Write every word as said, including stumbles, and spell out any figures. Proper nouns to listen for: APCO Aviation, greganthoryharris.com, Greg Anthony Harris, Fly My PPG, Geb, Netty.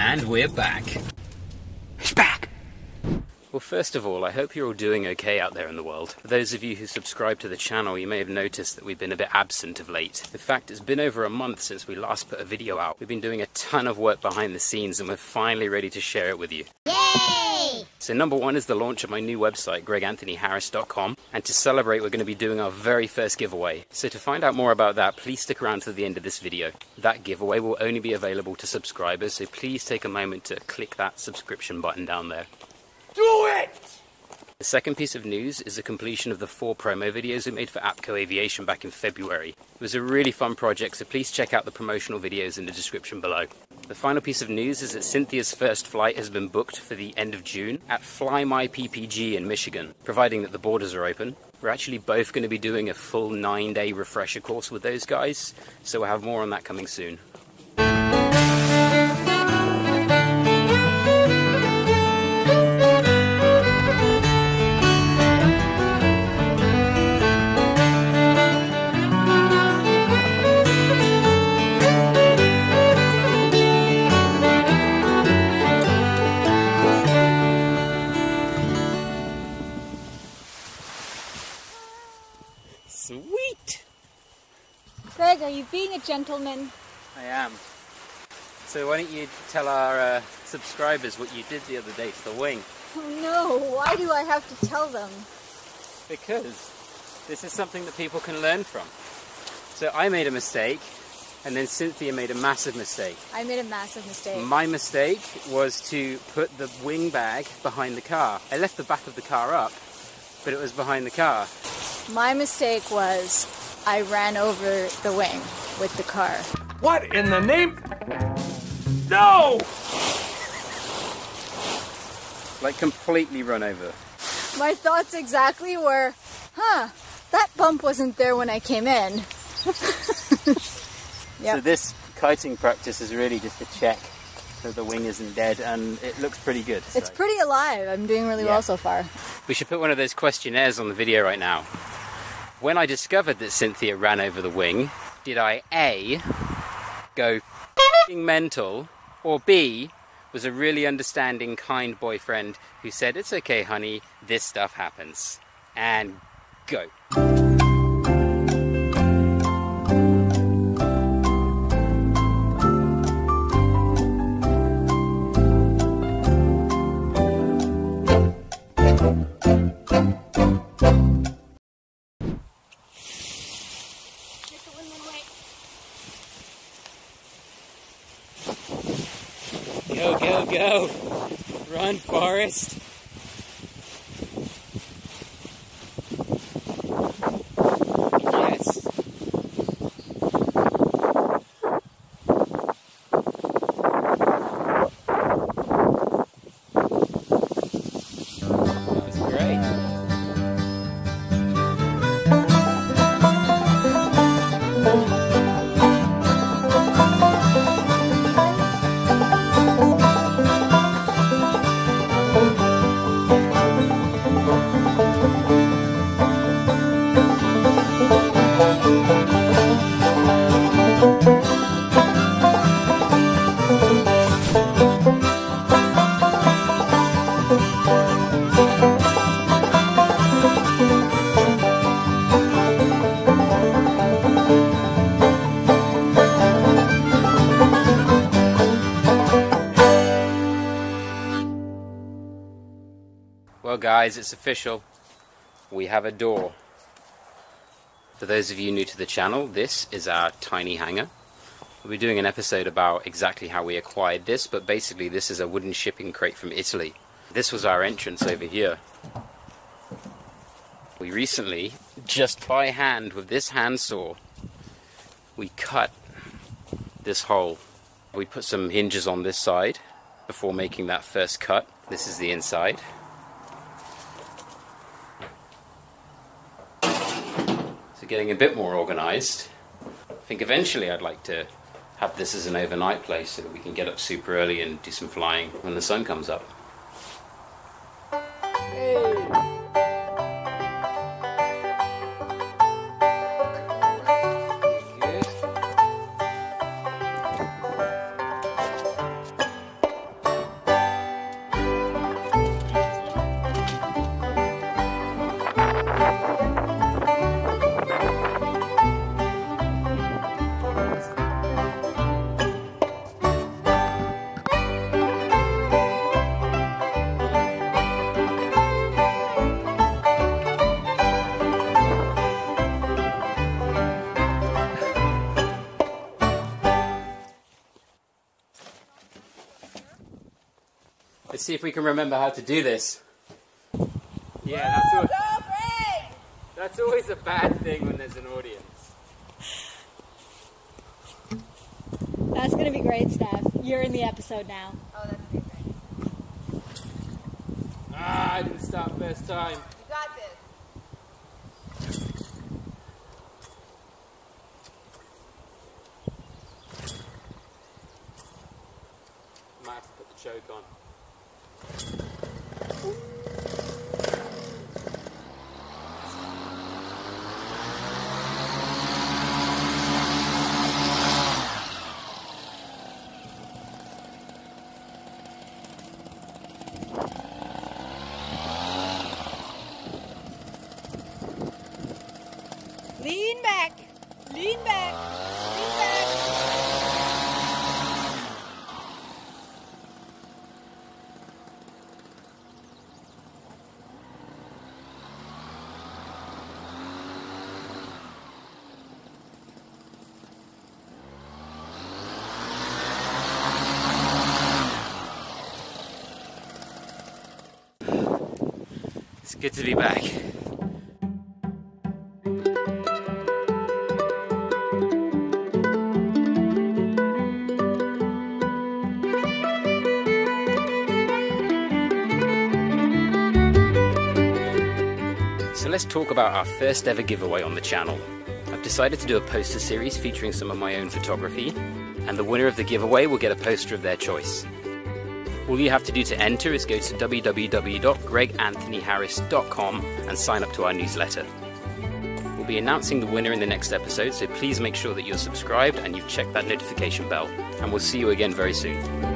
And we're back. He's back! Well, first of all, I hope you're all doing okay out there in the world. For those of you who subscribe to the channel, you may have noticed that we've been a bit absent of late. In fact, it's been over a month since we last put a video out. We've been doing a ton of work behind the scenes and we're finally ready to share it with you. Yay! So number one is the launch of my new website, greg anthony harris dot com. And to celebrate, we're going to be doing our very first giveaway. So to find out more about that, please stick around to the end of this video. That giveaway will only be available to subscribers, so please take a moment to click that subscription button down there. Do it! The second piece of news is the completion of the four promo videos we made for APCO Aviation back in February. It was a really fun project, so please check out the promotional videos in the description below. The final piece of news is that Cynthia's first flight has been booked for the end of June at Fly My P P G in Michigan, providing that the borders are open. We're actually both going to be doing a full nine-day refresher course with those guys, so we'll have more on that coming soon. Sweet! Greg, are you being a gentleman? I am. So why don't you tell our uh, subscribers what you did the other day to the wing? Oh no, why do I have to tell them? Because this is something that people can learn from. So I made a mistake, and then Cynthia made a massive mistake. I made a massive mistake. My mistake was to put the wing bag behind the car. I left the back of the car up, but it was behind the car. My mistake was I ran over the wing with the car. What in the name? No! Like completely run over. My thoughts exactly were, huh, that bump wasn't there when I came in. Yep. So this kiting practice is really just a check that the wing isn't dead, and it looks pretty good. So. It's pretty alive. I'm doing really yeah. well so far. We should put one of those questionnaires on the video right now. When I discovered that Cynthia ran over the wing, did I A, go f***ing mental, or B, was a really understanding, kind boyfriend who said, it's okay honey, this stuff happens, and go. Go, go, go! Run, Forrest! Yes! That was great! Well guys, it's official. We have a door. For those of you new to the channel, this is our tiny hangar. We'll be doing an episode about exactly how we acquired this, but basically this is a wooden shipping crate from Italy. This was our entrance over here. We recently, just by hand with this handsaw, we cut this hole. We put some hinges on this side before making that first cut. This is the inside. getting a bit more organized. I think eventually I'd like to have this as an overnight place so that we can get up super early and do some flying when the sun comes up. Hey. Let's see if we can remember how to do this. Yeah, that's, always, that's always a bad thing when there's an audience. That's going to be great, Steph. You're in the episode now. Oh, that's good. Ah, I didn't start first time. You got this. Might have to put the choke on. Lean back, lean back, lean back. It's good to be back. Let's talk about our first ever giveaway on the channel. I've decided to do a poster series featuring some of my own photography, and the winner of the giveaway will get a poster of their choice. All you have to do to enter is go to w w w dot greg anthony harris dot com and sign up to our newsletter. We'll be announcing the winner in the next episode, so please make sure that you're subscribed and you've checked that notification bell, and we'll see you again very soon.